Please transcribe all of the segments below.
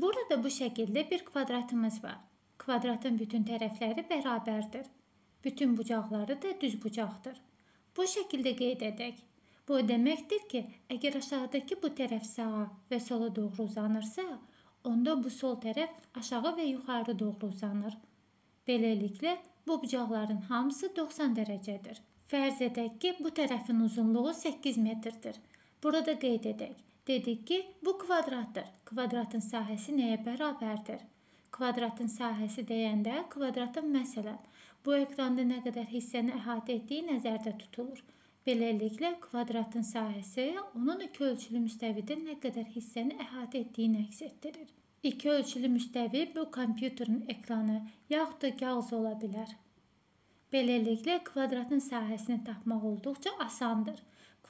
Burada da bu şəkildə bir kvadratımız var. Kvadratın bütün tərəfləri bərabərdir. Bütün bucaqları da düz bucaqdır. Bu şəkildə qeyd edək. Bu deməkdir ki, əgər aşağıdakı bu tərəf sağa və sola doğru uzanırsa, onda bu sol tərəf aşağı və yuxarı doğru uzanır. Beləliklə, bu bucaqların hamısı 90 dərəcədir. Fərz edək ki, bu tərəfin uzunluğu 8 metrdir. Burada qeyd edək. Dedik ki, bu kvadratdır. Kvadratın sahəsi nəyə bərabərdir? Kvadratın sahəsi deyəndə kvadratın məsələn, bu ekranda nə qədər hissəni əhatə etdiyi nəzərdə tutulur. Beləliklə, kvadratın sahəsi onun iki ölçülü müstəvidə nə qədər hissəni əhatə etdiyini əks etdirir. İki ölçülü müstəvi bu kompüterin ekranı yaxud da kağız ola bilər. Beləliklə, kvadratın sahəsini tapmaq olduqca asandır.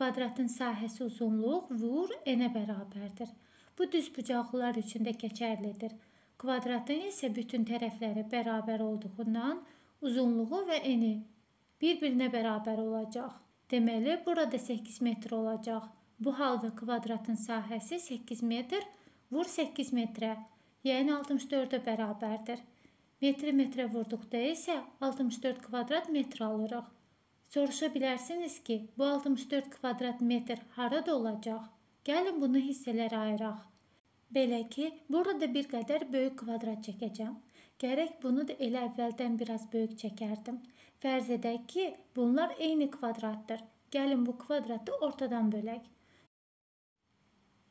Kvadratın sahəsi uzunluq vur n-ə bərabərdir. Bu düz bucaqlılar üçün də keçərlidir. Kvadratın isə bütün tərəfləri bərabər olduğundan uzunluğu və n-i bir-birinə bərabər olacaq. Deməli, burada 8 metr olacaq. Bu halda kvadratın sahəsi 8 metr vur 8 metrə, yəni 64-ə bərabərdir. Metri metrə vurduqda isə 64 kvadrat metr alırıq. Soruşa bilərsiniz ki, bu 64 kvadrat metr harada olacaq? Gəlin bunu hissələrə ayıraq. Belə ki, burada bir qədər böyük kvadrat çəkəcəm. Gərək bunu da elə əvvəldən biraz böyük çəkərdim. Fərz edək ki, bunlar eyni kvadratdır. Gəlin bu kvadratı ortadan bölək.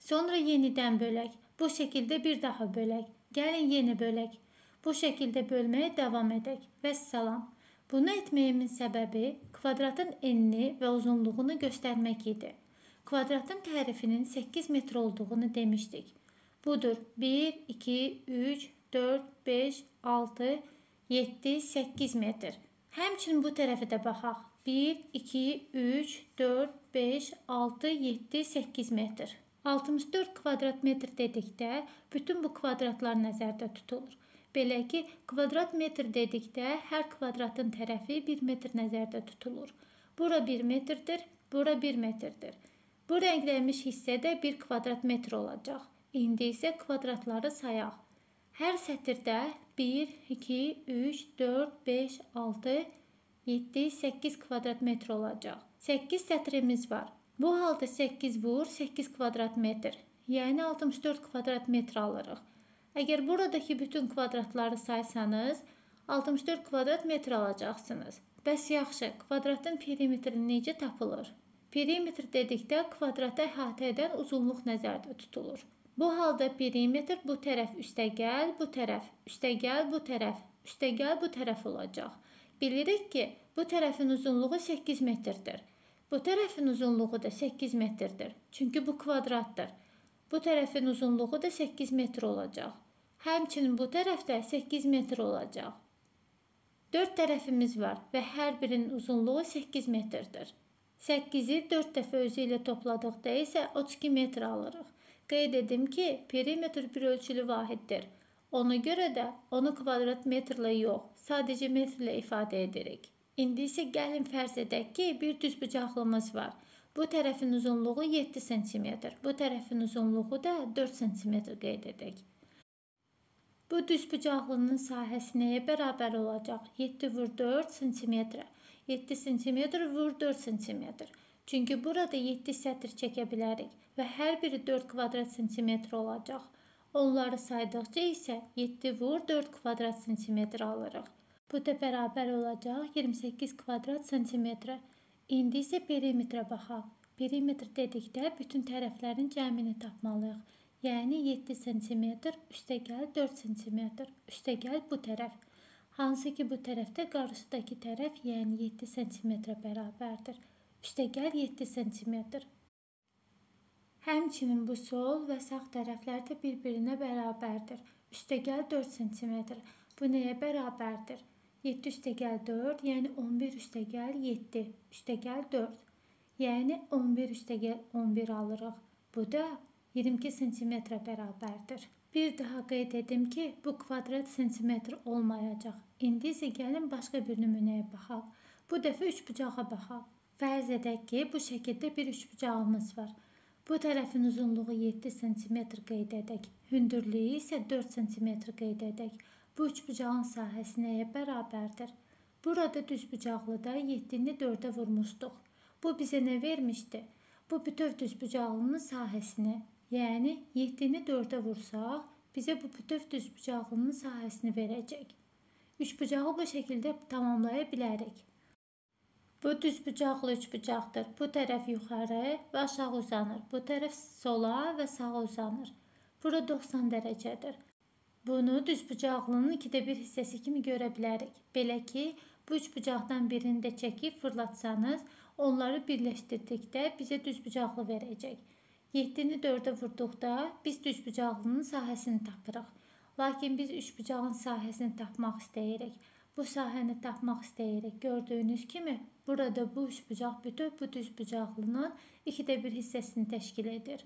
Sonra yenidən bölək. Bu şəkildə bir daha bölək. Gəlin yeni bölək. Bu şəkildə bölməyə davam edək. Vəssalam. Bunu etməyimin səbəbi kvadratın enini və uzunluğunu göstərmək idi. Kvadratın tərifinin 8 metr olduğunu demişdik. Budur. 1, 2, 3, 4, 5, 6, 7, 8 metr. Həmçinin bu tərəfə də baxaq. 1, 2, 3, 4, 5, 6, 7, 8 metr. 64 kvadrat metr dedikdə bütün bu kvadratlar nəzərdə tutulur. Belə ki, kvadrat metr dedikdə hər kvadratın tərəfi 1 metr nəzərdə tutulur. Bura 1 metrdir, bura 1 metrdir. Bu rənglənmiş hissədə 1 kvadrat metr olacaq. İndi isə kvadratları sayaq. Hər sətirdə 1, 2, 3, 4, 5, 6, 7, 8 kvadrat metr olacaq. 8 sətrimiz var. Bu halda 8 vur 8 kvadrat metr, yəni 64 kvadrat metr alırıq. Əgər buradakı bütün kvadratları saysanız, 64 kvadrat metr alacaqsınız. Bəs yaxşı, kvadratın perimetri necə tapılır? Perimetr dedikdə kvadratı əhatə edən uzunluq nəzərdə tutulur. Bu halda perimetr bu tərəf üstə gəl, bu tərəf, üstə gəl, bu tərəf, üstə gəl, bu tərəf olacaq. Bilirik ki, bu tərəfin uzunluğu 8 metrdir. Bu tərəfin uzunluğu da 8 metrdir. Çünki bu kvadratdır. Bu tərəfin uzunluğu da 8 metr olacaq. Həmçinin bu tərəfdə 8 metr olacaq. 4 tərəfimiz var və hər birinin uzunluğu 8 metrdir. 8-i 4 dəfə özü ilə topladıqda isə 32 metr alırıq. Qeyd edim ki, perimetr bir ölçülü vahiddir. Ona görə də onu kvadrat metrlə yox, sadəcə metrlə ifadə edirik. İndi isə gəlin fərz edək ki, bir düz bucaqlımız var. Bu tərəfin uzunluğu 7 cm, bu tərəfin uzunluğu da 4 cm qeyd edək. Bu düz bucaqlının sahəsi nəyə bərabər olacaq? 7 vur 4 cm, 7 cm vur 4 cm. Çünki burada 7 sətr çəkə bilərik və hər biri 4 kvadrat santimetr olacaq. Onları saydıqca isə 7 vur 4 kvadrat santimetr alırıq. Bu da bərabər olacaq 28 kvadrat santimetrə. İndi isə perimetrə baxaq. Perimetr dedikdə bütün tərəflərin cəmini tapmalıyıq. Yəni 7 santimetr üstəgəl 4 santimetr üstəgəl bu tərəf. Hansı ki bu tərəfdə qarşıdakı tərəf yəni 7 santimetrə bərabərdir. Üstəgəl 7 cm. Həmçinin bu sol və sağ tərəflər də bir-birinə bərabərdir. Üstəgəl 4 cm. Bu nəyə bərabərdir? 7 üstəgəl 4, yəni 11 üstəgəl 7 üstəgəl 4. Yəni 11 üstəgəl 11 alırıq. Bu da 22 cm bərabərdir. Bir daha qeyd edim ki, bu kvadrat santimetr olmayacaq. İndi isə gəlin başqa bir nümunəyə baxaq. Bu dəfə 3 bucağa baxaq. Fərz edək ki, bu şəkildə bir üçbucağımız var. Bu tərəfin uzunluğu 7 cm qeyd edək Hündürlüyü isə 4 cm qeyd edək. Bu üçbucağın sahəsi nəyə bərabərdir? Burada düzbucaqlıda 7-ni 4'e vurmuşduq. Bu bizə nə vermişdi? Bu bütöv düzbucağlının sahəsini, yəni 7-ni 4'e vursaq, bizə bu bütöv düzbucağlının sahəsini verəcək. Üçbucağı bu şəkildə tamamlaya bilərik. Bu düzbucaqlı üçbucaqdır. Bu tərəf yuxarı və aşağı uzanır. Bu tərəf sola və sağa uzanır. Bura 90 dərəcədir. Bunu düzbucaqlının 2də 1 hissəsi kimi görə bilərik. Belə ki, bu üçbucaqdan birini də çəkib fırlatsanız, onları birləşdirdikdə bizə düzbucaqlı verəcək. 7-ni 4'e vurduqda biz düzbucaqlının sahəsini tapırıq. Lakin biz üçbucağın sahəsini tapmaq istəyirik. Bu sahəni tapmaq istəyirik. Gördüyünüz kimi, burada bu üçbucaq bütöv bu düzbucaqlının 2də 1 hissəsini təşkil edir.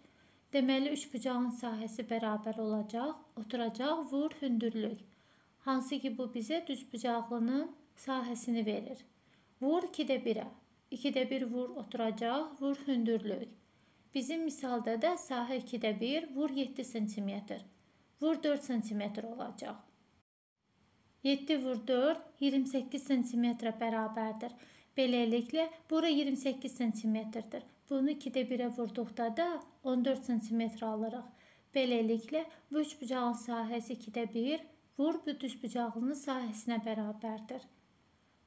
Deməli, üçbucağın sahəsi bərabər olacaq, oturacaq, vur, hündürlük. Hansı ki, bu bizə düzbucaqlının sahəsini verir. Vur 2də 1'ə. 2də 1 vur, oturacaq, vur, hündürlük. Bizim misalda da sahə 2də 1, vur 7 cm. Vur 4 cm olacaq. 7 vur 4, 28 cm bərabərdir. Beləliklə, bura 28 cm-dir. Bunu 2də 1'ə vurduqda da 14 cm alırıq. Beləliklə, bu üçbucağın sahəsi 2də 1, vur bu düzbucağının sahəsinə bərabərdir.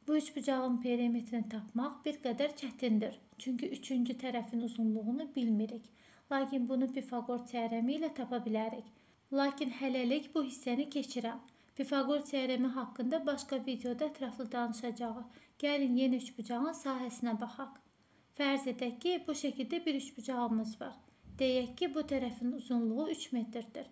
Bu üçbucağın perimetrini tapmaq bir qədər çətindir. Çünki üçüncü tərəfin uzunluğunu bilmirik. Lakin bunu Pifaqor teoremi ilə tapa bilərik. Lakin hələlik bu hissəni keçirəm. Pifaqor teoremi haqqında başqa videoda ətraflı danışacağıq. Gəlin yeni üçbucağın sahəsinə baxaq. Fərz edək ki, bu şəkildə bir üçbucağımız var. Deyək ki, bu tərəfin uzunluğu 3 metrdir.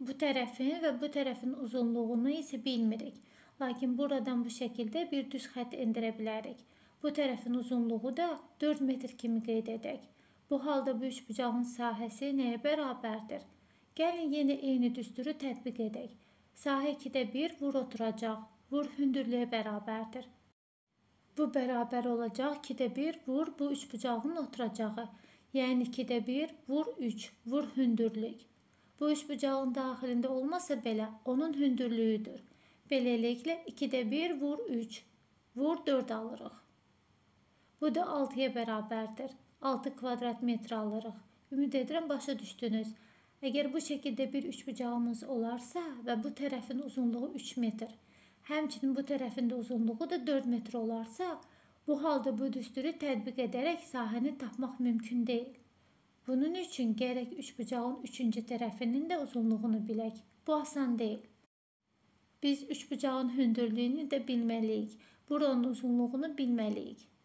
Bu tərəfin və bu tərəfin uzunluğunu isə bilmirik. Lakin buradan bu şəkildə bir düz xətt endirə bilərik. Bu tərəfin uzunluğu da 4 metr kimi qeyd edək. Bu halda bu üçbucağın sahəsi nəyə bərabərdir? Gəlin yenə eyni düsturu tətbiq edək. Sahə 2də 1 vur oturacaq. Vur hündürlüyə bərabərdir. Bu bərabər olacaq 2də 1 vur bu üçbucağın oturacağı. Yəni 2də 1 vur 3 vur hündürlük. Bu üçbucağın daxilində olmasa belə onun hündürlüyüdür. Beləliklə 2də 1 vur 3 vur 4 alırıq. Bu da 6'ya bərabərdir. 6 kvadrat metr alırıq. Ümid edirəm başa düşdünüz. Əgər bu şəkildə bir üçbucağımız olarsa və bu tərəfin uzunluğu 3 metr. Həmçinin bu tərəfində uzunluğu da 4 metr olarsa, bu halda bu düsturu tətbiq edərək sahəni tapmaq mümkün deyil. Bunun üçün gərək üçbucağın üçüncü tərəfinin də uzunluğunu bilək. Bu asan deyil. Biz üçbucağın hündürlüyünü də bilməliyik. Buranın uzunluğunu bilməliyik.